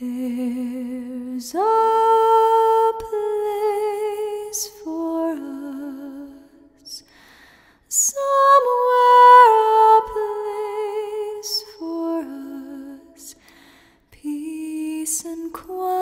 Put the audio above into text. There's a place for us, somewhere a place for us, peace and quiet.